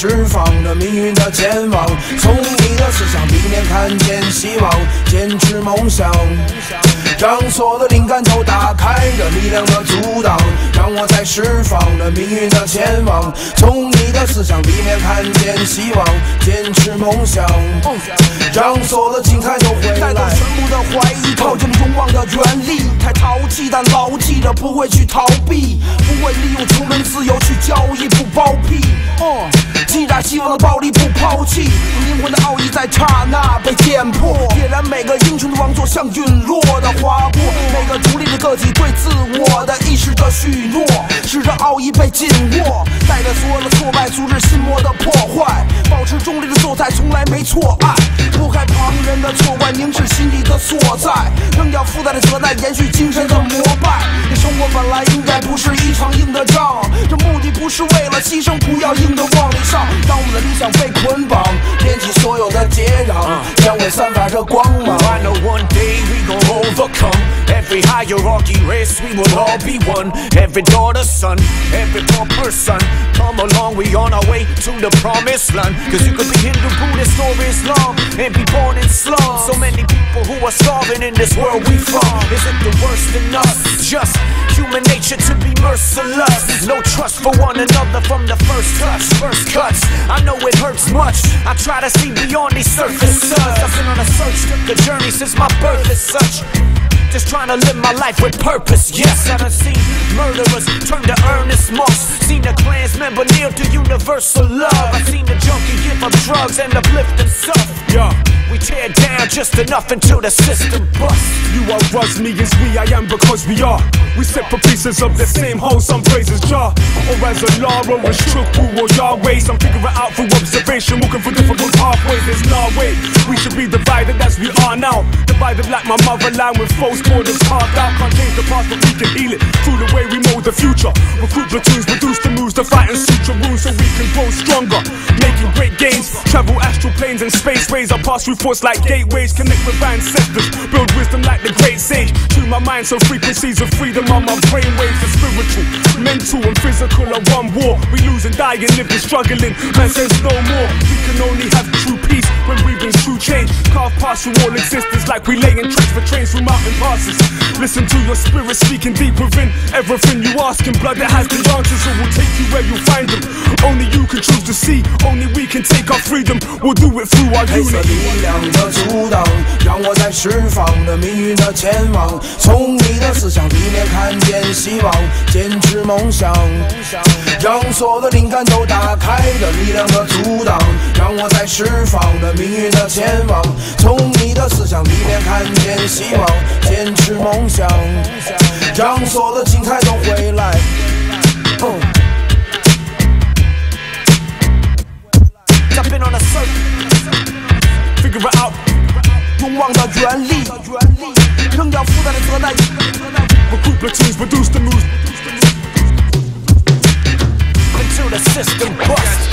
释放着命运的前往，从你的视角明年看见希望，坚持梦想，让所有的灵感都打开着力量的阻挡，让我在释放着命运的前往，从你的思想里面看见希望，坚持梦想，让所有的精彩都回来。带走全部的怀疑，靠近中望的原力，太淘气但牢记着不会去逃避，不会利用穷人自由去交易，不包庇。既然希望的暴力不抛弃，灵魂的奥义在刹那被点破，点燃每个英雄的王座像陨落的划过，每个独立的个体对自我的意识着许诺，使得奥义被紧握，带着所有的挫败阻止心魔的破坏，保持中立的做态从来没错爱，拨开旁人的错怪，凝视心底的所在，扔掉附带的责难，延续精神的膜拜。你生活本来应该不是一场硬的仗，这目的不是为了牺牲，不要硬的往里上，当我们的理想被捆绑，连起所有的结壤，将会散发着光芒。I know one day we gon' overcome every hierarchy race, we will all be one. Every daughter, son, every poor person, come along, we on our way to the promised land. Cause you could be Hindu, Buddhist, or Islam, and be born in slums. So many people who are starving in this world we from. Is it the worst in us? Just human nature to be merciless. No trust for one another from the first touch, first cuts. I know it hurts much. I try to see beyond these surfaces. I've been on a search, took a journey since my birth is such. Just trying to live my life with purpose, yes. I've seen murderers turn to earnest monks, seen a Klan's member kneel to universal love, I've seen the junkie give up drugs and uplift himself. Yeah, we tear down just enough until the system busts. You are us, me as we, I am because we are. We separate pieces of the same whole, some phrases jar, or as a law, or as truthful, or Yahweh's. I'm figuring out through observation, walking through difficult halfways. There's no way we should be divided as we are now, divided like my motherland with false borders carved out. Can't change the past but we can heal it through the way we mold the future. Recruit platoons, reduce the moves to fight and suture wounds, so we can grow stronger, making great gains. Travel astral planes and spaceways, I pass through force like gateways, connect with ancestors, build wisdom like the great sage. Tune my mind so frequencies of freedom on my brainwaves are spiritual, mental and physical are one war. We lose and die and live and struggling, man says no more. We can only have true peace when we bring true change. Carve past through all existence like we laying tracks for trains through mountain passes. Listen to your spirit speaking deep within. Everything you asking, blood that has the answers, so we'll take you where you'll find them. Only you can choose to see, only we can take our freedom. We'll do it through our unity. 黑色力量的阻挡，让我在释放着命运的前往，从你的思想里面看见希望，坚持梦想，让所有的灵感都打开着力量的阻挡，让我在释放着命运的前往，从你的思想里面看见希望，坚持梦想，让所有的精彩都回来。I've been on a search, figure it out. 勇往的原力，扔掉负担的责难。Recruit platoons, reduce the moves until the system busts.